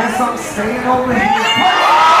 Guess I'm staying over here.